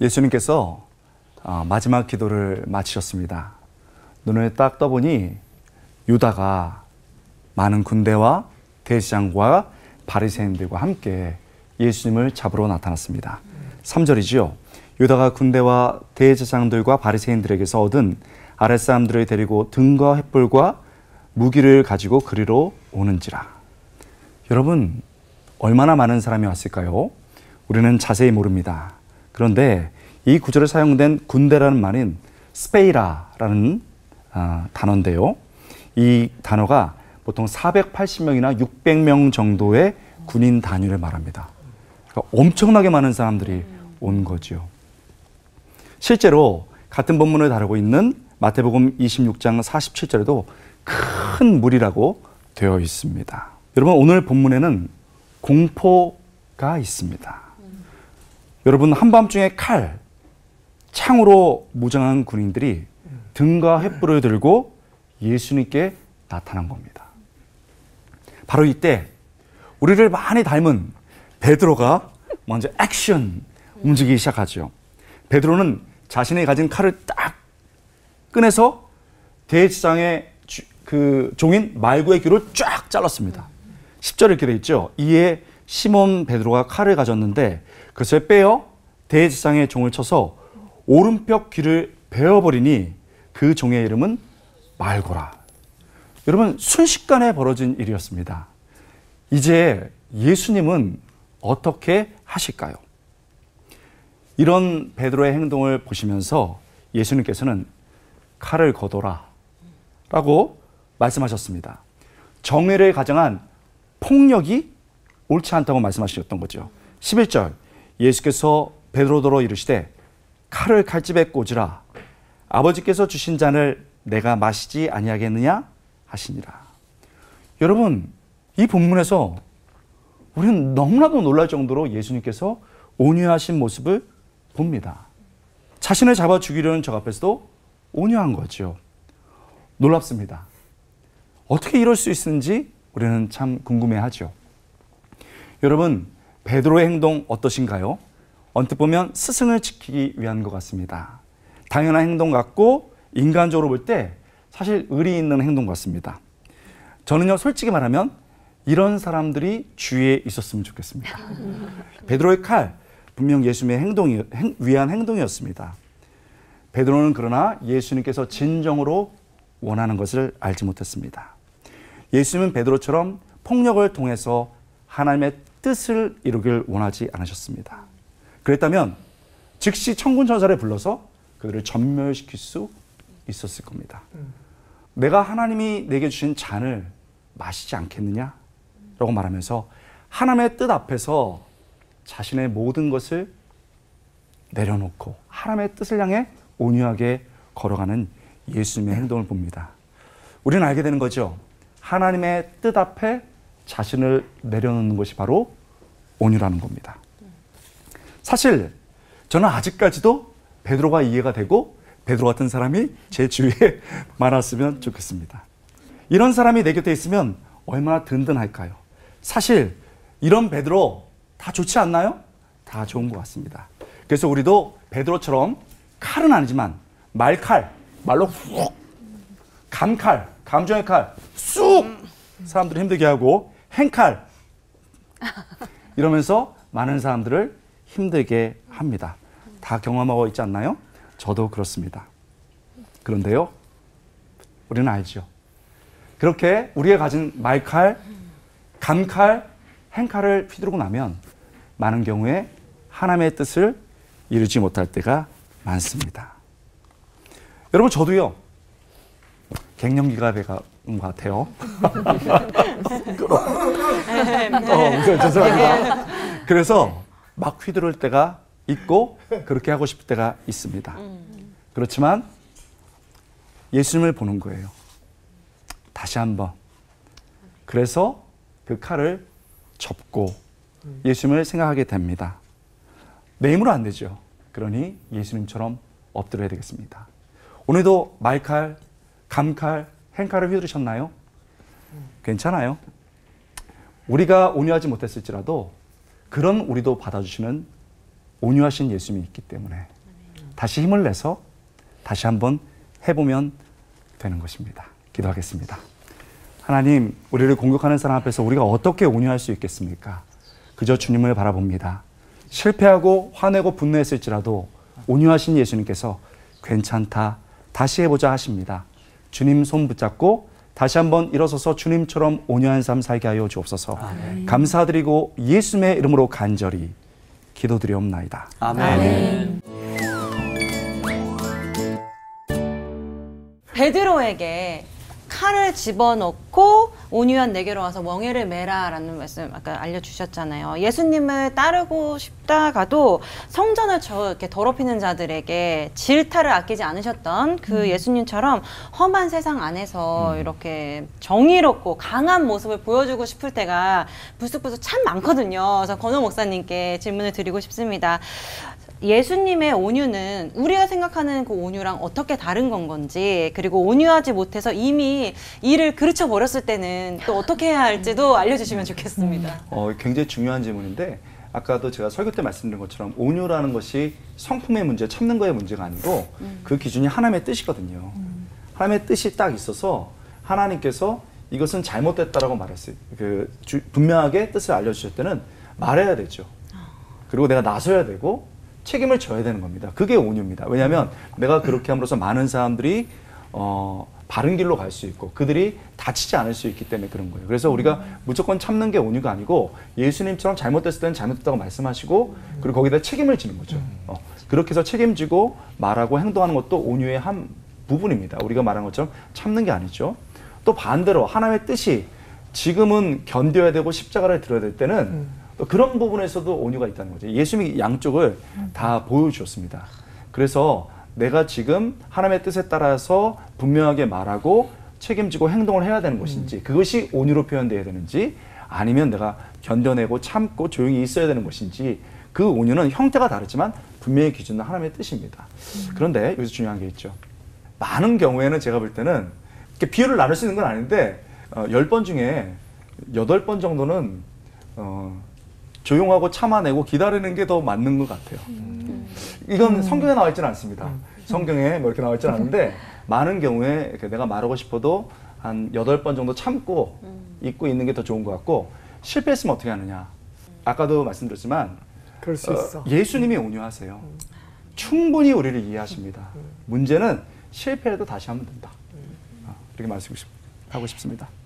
예수님께서 마지막 기도를 마치셨습니다. 눈을 딱 떠보니 유다가 많은 군대와 대제사장과 바리새인들과 함께 예수님을 잡으러 나타났습니다. 3절이지요. 유다가 군대와 대제사장들과 바리새인들에게서 얻은 아랫사람들을 데리고 등과 횃불과 무기를 가지고 그리로 오는지라. 여러분, 얼마나 많은 사람이 왔을까요? 우리는 자세히 모릅니다. 그런데 이 구절에 사용된 군대라는 말인 스페이라라는 단어인데요. 이 단어가 보통 480명이나 600명 정도의 군인 단위를 말합니다. 그러니까 엄청나게 많은 사람들이 온 거죠. 실제로 같은 본문을 다루고 있는 마태복음 26장 47절에도 큰 무리라고 되어 있습니다. 여러분, 오늘 본문에는 공포가 있습니다. 여러분, 한밤중에 칼, 창으로 무장한 군인들이 등과 횃불을 들고 예수님께 나타난 겁니다. 바로 이때 우리를 많이 닮은 베드로가 먼저 액션 움직이기 시작하죠. 베드로는 자신이 가진 칼을 딱 꺼내서 대제사장의 그 종인 말구의 귀를 쫙 잘랐습니다. 10절에 이렇게 돼 있죠. 이에 시몬 베드로가 칼을 가졌는데 그것을 빼어 대제사장의 종을 쳐서 오른쪽 귀를 베어버리니 그 종의 이름은 말고라. 여러분, 순식간에 벌어진 일이었습니다. 이제 예수님은 어떻게 하실까요? 이런 베드로의 행동을 보시면서 예수님께서는 칼을 거둬라 라고 말씀하셨습니다. 정의를 가장한 폭력이 옳지 않다고 말씀하셨던 거죠. 11절, 예수께서 베드로더러 이르시되 칼을 칼집에 꽂으라. 아버지께서 주신 잔을 내가 마시지 아니하겠느냐 하시니라. 여러분, 이 본문에서 우리는 너무나도 놀랄 정도로 예수님께서 온유하신 모습을 봅니다. 자신을 잡아 죽이려는 적 앞에서도 온유한 거죠. 놀랍습니다. 어떻게 이럴 수 있는지 우리는 참 궁금해하죠. 여러분, 베드로의 행동 어떠신가요? 언뜻 보면 스승을 지키기 위한 것 같습니다. 당연한 행동 같고 인간적으로 볼 때 사실 의리 있는 행동 같습니다. 저는요, 솔직히 말하면 이런 사람들이 주위에 있었으면 좋겠습니다. 베드로의 칼, 분명 예수님의 위한 행동이었습니다. 베드로는 그러나 예수님께서 진정으로 원하는 것을 알지 못했습니다. 예수님은 베드로처럼 폭력을 통해서 하나님의 뜻을 이루길 원하지 않으셨습니다. 그랬다면 즉시 천군천사를 불러서 그들을 전멸시킬 수 있었을 겁니다. 내가 하나님이 내게 주신 잔을 마시지 않겠느냐? 라고 말하면서 하나님의 뜻 앞에서 자신의 모든 것을 내려놓고 하나님의 뜻을 향해 온유하게 걸어가는 예수님의 행동을 봅니다. 우리는 알게 되는 거죠. 하나님의 뜻 앞에 자신을 내려놓는 것이 바로 온유라는 겁니다. 사실 저는 아직까지도 베드로가 이해가 되고 베드로 같은 사람이 제 주위에 많았으면 좋겠습니다. 이런 사람이 내 곁에 있으면 얼마나 든든할까요? 사실 이런 베드로 다 좋지 않나요? 다 좋은 것 같습니다. 그래서 우리도 베드로처럼 칼은 아니지만 말칼, 말로 훅, 감칼, 감정의 칼, 쑥 사람들을 힘들게 하고 행칼 이러면서 많은 사람들을 힘들게 합니다. 다 경험하고 있지 않나요? 저도 그렇습니다. 그런데요, 우리는 알죠. 그렇게 우리가 가진 말칼, 감칼, 행칼을 휘두르고 나면 많은 경우에 하나님의 뜻을 이루지 못할 때가 많습니다. 여러분, 저도요, 갱년기가 온 것 같아요. 죄송합니다. 그래서 막 휘두를 때가 있고 그렇게 하고 싶을 때가 있습니다. 그렇지만 예수님을 보는 거예요. 다시 한번. 그래서 그 칼을 접고 예수님을 생각하게 됩니다. 내 힘으로 안 되죠. 그러니 예수님처럼 엎드려야 되겠습니다. 오늘도 말칼, 감칼, 행칼을 휘두르셨나요? 괜찮아요. 우리가 온유하지 못했을지라도 그런 우리도 받아주시는 온유하신 예수님이 있기 때문에 다시 힘을 내서 다시 한번 해보면 되는 것입니다. 기도하겠습니다. 하나님, 우리를 공격하는 사람 앞에서 우리가 어떻게 온유할 수 있겠습니까? 그저 주님을 바라봅니다. 실패하고 화내고 분노했을지라도 온유하신 예수님께서 괜찮다, 다시 해보자 하십니다. 주님 손 붙잡고 다시 한번 일어서서 주님처럼 온유한 삶 살게 하여 주옵소서. 아멘. 감사드리고 예수님의 이름으로 간절히 기도드리옵나이다. 아멘. 아멘. 베드로에게 칼을 집어넣고 온유한 내게로 와서 멍에를 매라 라는 말씀 아까 알려주셨잖아요. 예수님을 따르고 싶다가도 성전을 저렇게 더럽히는 자들에게 질타를 아끼지 않으셨던 그 예수님처럼 험한 세상 안에서 이렇게 정의롭고 강한 모습을 보여주고 싶을 때가 불쑥불쑥 참 많거든요. 그래서 권호 목사님께 질문을 드리고 싶습니다. 예수님의 온유는 우리가 생각하는 그 온유랑 어떻게 다른 건 건지, 그리고 온유하지 못해서 이미 일을 그르쳐 버렸을 때는 또 어떻게 해야 할지도 알려주시면 좋겠습니다. 굉장히 중요한 질문인데, 아까도 제가 설교 때 말씀드린 것처럼 온유라는 것이 성품의 문제, 참는 거의 문제가 아니고 그 기준이 하나님의 뜻이거든요. 하나님의 뜻이 딱 있어서 하나님께서 이것은 잘못됐다라고 말했어요. 분명하게 뜻을 알려주실 때는 말해야 되죠. 그리고 내가 나서야 되고 책임을 져야 되는 겁니다. 그게 온유입니다. 왜냐하면 내가 그렇게 함으로써 많은 사람들이 바른 길로 갈 수 있고 그들이 다치지 않을 수 있기 때문에 그런 거예요. 그래서 우리가 무조건 참는 게 온유가 아니고 예수님처럼 잘못됐을 때는 잘못됐다고 말씀하시고 그리고 거기다 책임을 지는 거죠. 그렇게 해서 책임지고 말하고 행동하는 것도 온유의 한 부분입니다. 우리가 말한 것처럼 참는 게 아니죠. 또 반대로 하나님의 뜻이 지금은 견뎌야 되고 십자가를 들어야 될 때는 그런 부분에서도 온유가 있다는 거죠. 예수님이 양쪽을 다 보여주셨습니다. 그래서 내가 지금 하나님의 뜻에 따라서 분명하게 말하고 책임지고 행동을 해야 되는 것인지, 그것이 온유로 표현되어야 되는지, 아니면 내가 견뎌내고 참고 조용히 있어야 되는 것인지, 그 온유는 형태가 다르지만 분명히 기준은 하나님의 뜻입니다. 그런데 여기서 중요한 게 있죠. 많은 경우에는 제가 볼 때는 이렇게 비유를 나눌 수 있는 건 아닌데 10번 중에 8번 정도는 조용하고 참아내고 기다리는 게 더 맞는 것 같아요. 이건 성경에 나와 있지는 않습니다. 성경에 뭐 이렇게 나와 있지는 않은데 많은 경우에 내가 말하고 싶어도 한 8번 정도 참고 잊고 있는 게 더 좋은 것 같고, 실패했으면 어떻게 하느냐. 아까도 말씀드렸지만 그럴 수 있어. 예수님이 온유하세요. 충분히 우리를 이해하십니다. 문제는 실패해도 다시 하면 된다. 이렇게 말씀하고 싶습니다.